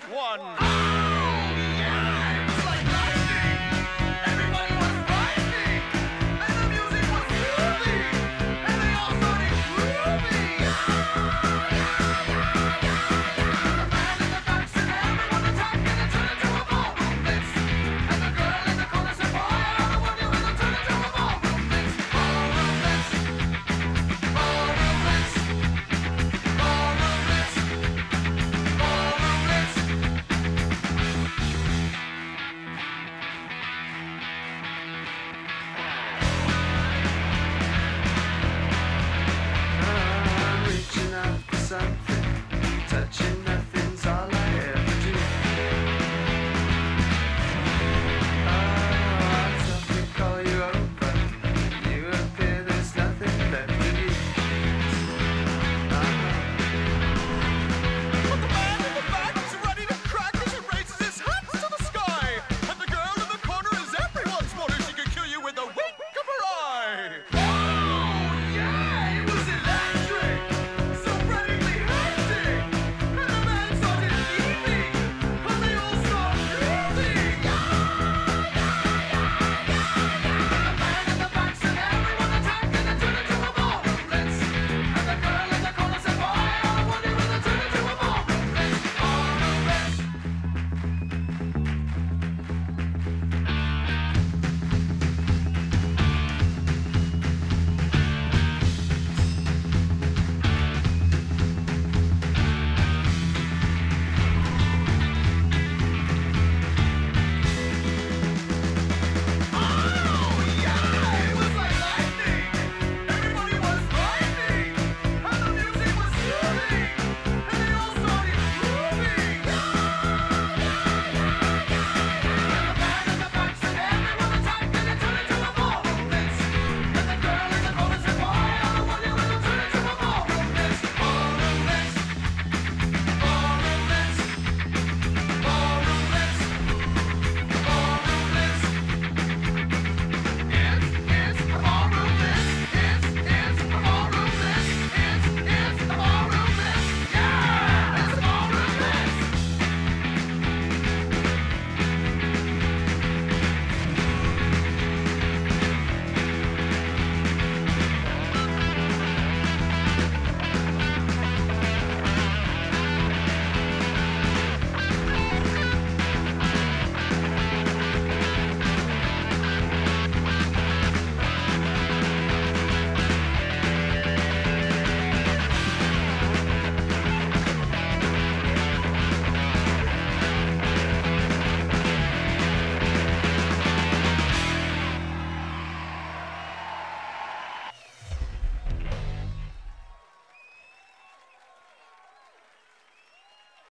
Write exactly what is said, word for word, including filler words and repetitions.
minute one. Something touching